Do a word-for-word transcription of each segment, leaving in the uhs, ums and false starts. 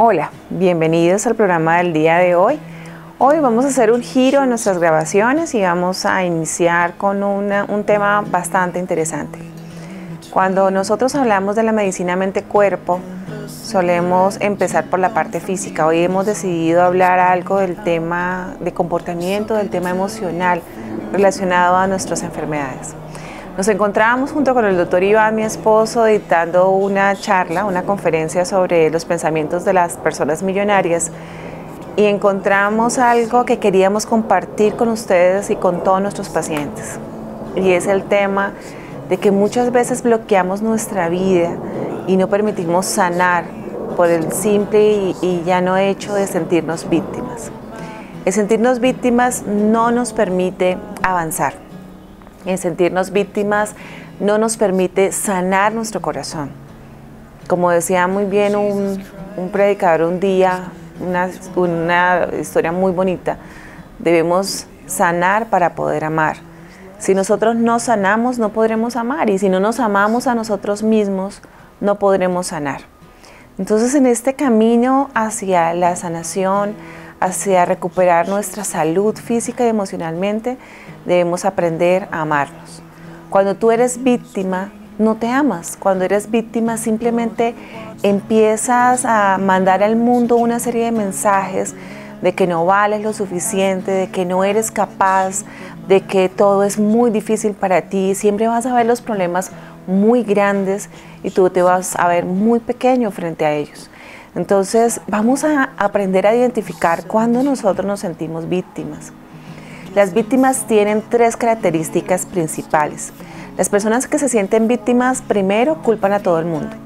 Hola, bienvenidos al programa del día de hoy. Hoy vamos a hacer un giro en nuestras grabaciones y vamos a iniciar con una, un tema bastante interesante. Cuando nosotros hablamos de la medicina mente-cuerpo, solemos empezar por la parte física. Hoy hemos decidido hablar algo del tema de comportamiento, del tema emocional relacionado a nuestras enfermedades. Nos encontrábamos junto con el doctor Iván, mi esposo, dictando una charla, una conferencia sobre los pensamientos de las personas millonarias, y encontramos algo que queríamos compartir con ustedes y con todos nuestros pacientes. Y es el tema de que muchas veces bloqueamos nuestra vida y no permitimos sanar por el simple y, y llano hecho de sentirnos víctimas. El sentirnos víctimas no nos permite avanzar. El sentirnos víctimas no nos permite sanar nuestro corazón. Como decía muy bien un, un predicador un día, una, una historia muy bonita, debemos sanar para poder amar. Si nosotros no sanamos, no podremos amar, y si no nos amamos a nosotros mismos, no podremos sanar. Entonces, en este camino hacia la sanación, hacia recuperar nuestra salud física y emocionalmente, debemos aprender a amarnos. Cuando tú eres víctima, no te amas. Cuando eres víctima, simplemente empiezas a mandar al mundo una serie de mensajes de que no vales lo suficiente, de que no eres capaz, de que todo es muy difícil para ti. Siempre vas a ver los problemas muy grandes y tú te vas a ver muy pequeño frente a ellos. Entonces, vamos a aprender a identificar cuando nosotros nos sentimos víctimas. Las víctimas tienen tres características principales. Las personas que se sienten víctimas, primero, culpan a todo el mundo.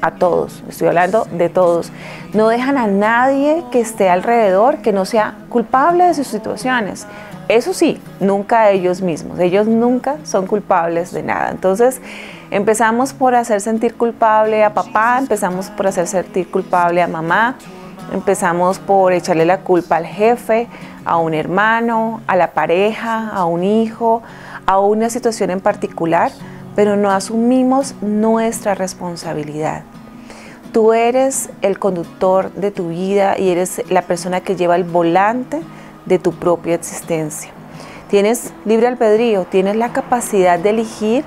A todos, estoy hablando de todos. No dejan a nadie que esté alrededor que no sea culpable de sus situaciones. Eso sí, nunca ellos mismos, ellos nunca son culpables de nada. Entonces, empezamos por hacer sentir culpable a papá, empezamos por hacer sentir culpable a mamá, empezamos por echarle la culpa al jefe, a un hermano, a la pareja, a un hijo, a una situación en particular, pero no asumimos nuestra responsabilidad. Tú eres el conductor de tu vida y eres la persona que lleva el volante de tu propia existencia. Tienes libre albedrío, tienes la capacidad de elegir,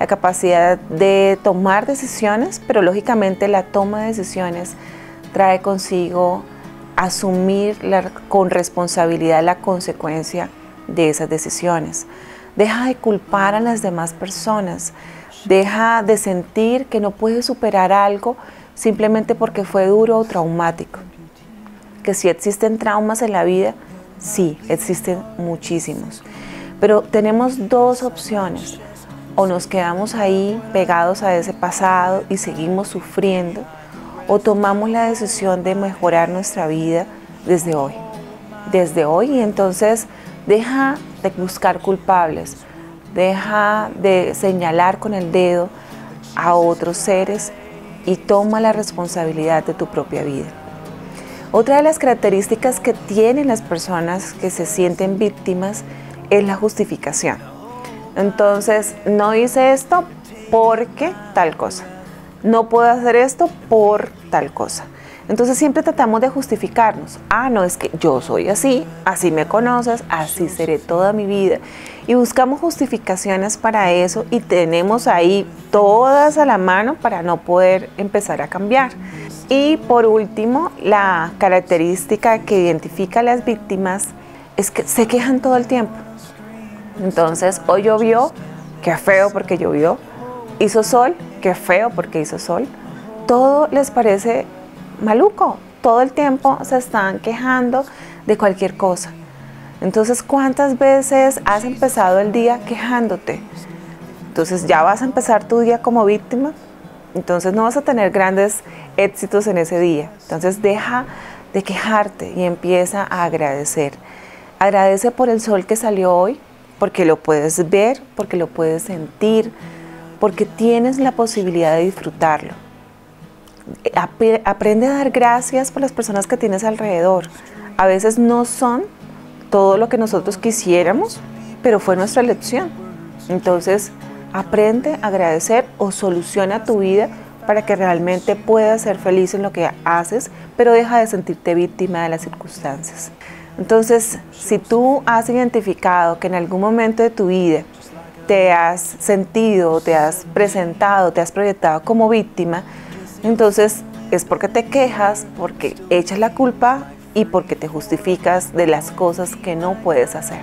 la capacidad de tomar decisiones, pero lógicamente la toma de decisiones trae consigo asumir la, con responsabilidad la consecuencia de esas decisiones. Deja de culpar a las demás personas, deja de sentir que no puedes superar algo simplemente porque fue duro o traumático. Que si existen traumas en la vida, sí, existen muchísimos, pero tenemos dos opciones: o nos quedamos ahí pegados a ese pasado y seguimos sufriendo, o tomamos la decisión de mejorar nuestra vida desde hoy. Desde hoy, y entonces deja de buscar culpables, deja de señalar con el dedo a otros seres y toma la responsabilidad de tu propia vida. Otra de las características que tienen las personas que se sienten víctimas es la justificación. Entonces, no hice esto porque tal cosa. No puedo hacer esto por tal cosa. Entonces, siempre tratamos de justificarnos. Ah, no, es que yo soy así, así me conoces, así seré toda mi vida. Y buscamos justificaciones para eso y tenemos ahí todas a la mano para no poder empezar a cambiar. Y por último, la característica que identifica a las víctimas es que se quejan todo el tiempo. Entonces, hoy llovió, qué feo porque llovió. Hizo sol, qué feo porque hizo sol. Todo les parece maluco. Todo el tiempo se están quejando de cualquier cosa. Entonces, ¿cuántas veces has empezado el día quejándote? Entonces, ¿ya vas a empezar tu día como víctima? Entonces no vas a tener grandes éxitos en ese día. Entonces deja de quejarte y empieza a agradecer. Agradece por el sol que salió hoy, porque lo puedes ver, porque lo puedes sentir, porque tienes la posibilidad de disfrutarlo. Aprende a dar gracias por las personas que tienes alrededor. A veces no son todo lo que nosotros quisiéramos, pero fue nuestra elección. Entonces, aprende a agradecer o soluciona tu vida para que realmente puedas ser feliz en lo que haces, pero deja de sentirte víctima de las circunstancias. Entonces, si tú has identificado que en algún momento de tu vida te has sentido, te has presentado, te has proyectado como víctima, entonces es porque te quejas, porque echas la culpa y porque te justificas de las cosas que no puedes hacer.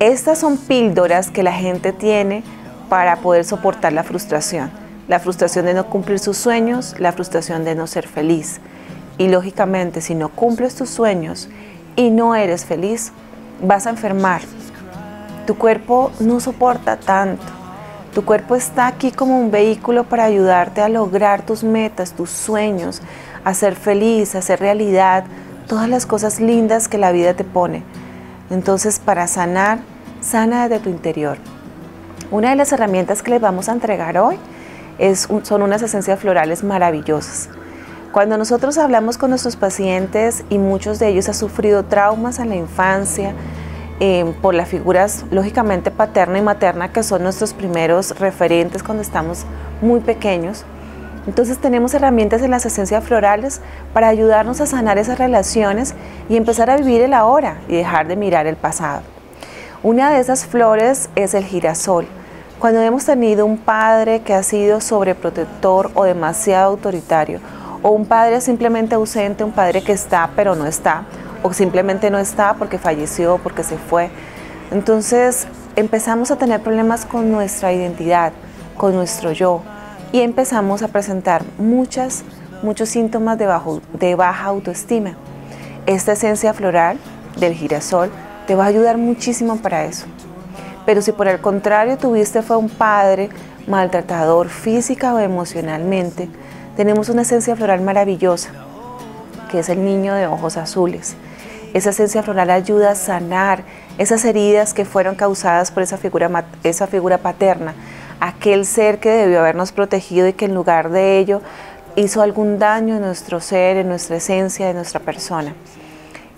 Estas son píldoras que la gente tiene para poder soportar la frustración. La frustración de no cumplir sus sueños, la frustración de no ser feliz. Y lógicamente, si no cumples tus sueños y no eres feliz, vas a enfermar. Tu cuerpo no soporta tanto. Tu cuerpo está aquí como un vehículo para ayudarte a lograr tus metas, tus sueños, a ser feliz, a hacer realidad todas las cosas lindas que la vida te pone. Entonces, para sanar, sana desde tu interior. Una de las herramientas que les vamos a entregar hoy es un, son unas esencias florales maravillosas. Cuando nosotros hablamos con nuestros pacientes, y muchos de ellos han sufrido traumas en la infancia, eh, por las figuras lógicamente paterna y materna, que son nuestros primeros referentes cuando estamos muy pequeños, entonces tenemos herramientas en las esencias florales para ayudarnos a sanar esas relaciones y empezar a vivir el ahora y dejar de mirar el pasado. Una de esas flores es el girasol. Cuando hemos tenido un padre que ha sido sobreprotector o demasiado autoritario, o un padre simplemente ausente, un padre que está pero no está, o simplemente no está porque falleció, porque se fue, entonces empezamos a tener problemas con nuestra identidad, con nuestro yo, y empezamos a presentar muchas, muchos síntomas de, bajo, de baja autoestima. Esta esencia floral del girasol te va a ayudar muchísimo para eso. Pero si por el contrario tuviste fue un padre maltratador física o emocionalmente, tenemos una esencia floral maravillosa, que es el niño de ojos azules. Esa esencia floral ayuda a sanar esas heridas que fueron causadas por esa figura, esa figura paterna, aquel ser que debió habernos protegido y que en lugar de ello hizo algún daño en nuestro ser, en nuestra esencia, en nuestra persona.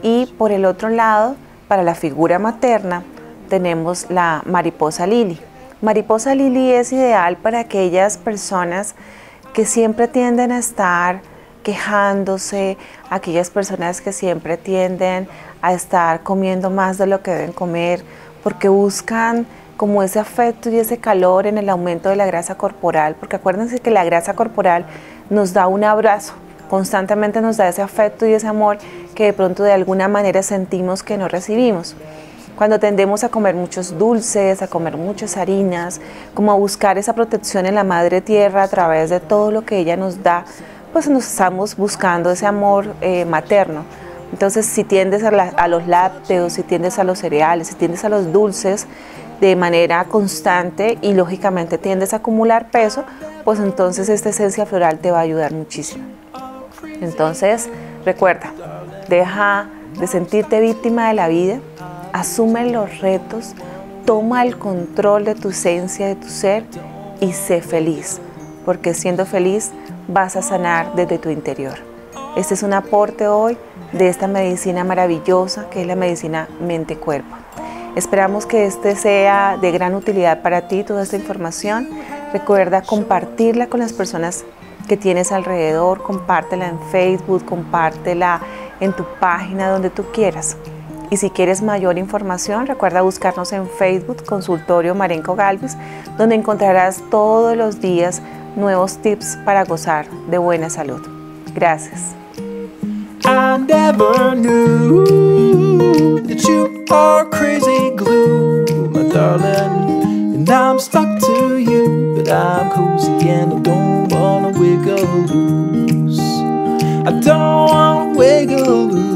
Y por el otro lado, para la figura materna, tenemos la mariposa lili. Mariposa lili es ideal para aquellas personas que siempre tienden a estar quejándose, aquellas personas que siempre tienden a estar comiendo más de lo que deben comer, porque buscan como ese afecto y ese calor en el aumento de la grasa corporal, porque acuérdense que la grasa corporal nos da un abrazo, constantemente nos da ese afecto y ese amor que de pronto de alguna manera sentimos que no recibimos. Cuando tendemos a comer muchos dulces, a comer muchas harinas, como a buscar esa protección en la madre tierra a través de todo lo que ella nos da, pues nos estamos buscando ese amor eh, materno. Entonces, si tiendes a, la, a los lácteos, si tiendes a los cereales, si tiendes a los dulces de manera constante y lógicamente tiendes a acumular peso, pues entonces esta esencia floral te va a ayudar muchísimo. Entonces, recuerda, deja de sentirte víctima de la vida, asume los retos, toma el control de tu esencia, de tu ser, y sé feliz, porque siendo feliz vas a sanar desde tu interior. Este es un aporte hoy de esta medicina maravillosa que es la medicina mente-cuerpo. Esperamos que este sea de gran utilidad para ti, toda esta información. Recuerda compartirla con las personas que tienes alrededor, compártela en Facebook, compártela en tu página, donde tú quieras. Y si quieres mayor información, recuerda buscarnos en Facebook, Consultorio Marenco Galvis, donde encontrarás todos los días nuevos tips para gozar de buena salud. Gracias. I never knew that you are crazy glue, my darling, and I'm stuck to you, but I'm cozy and I don't wanna wiggle loose, I don't wanna wiggle loose.